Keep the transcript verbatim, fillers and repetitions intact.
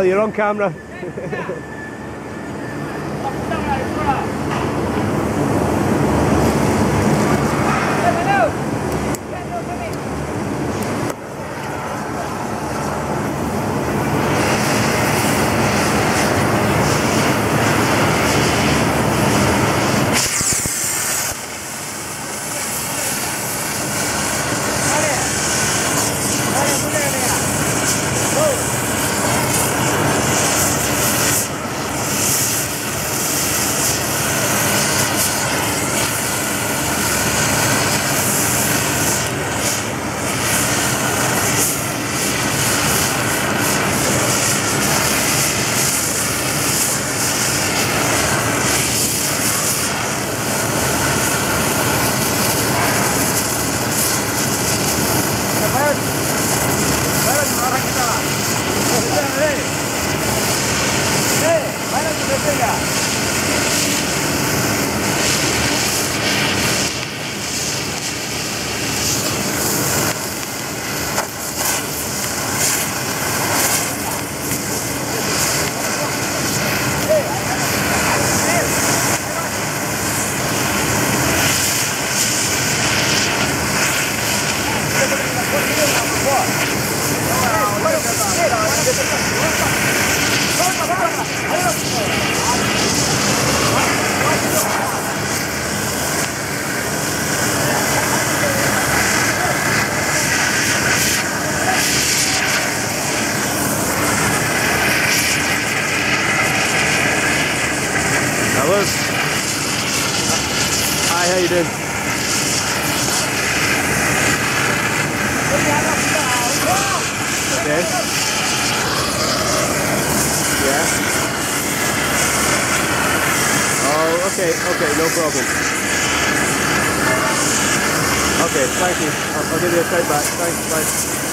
Dale, you're on camera. Hi, how you doing? Okay. Yeah. Oh, okay, okay, no problem. Okay, thank you. I'll, I'll give you a code back. Thanks, bye.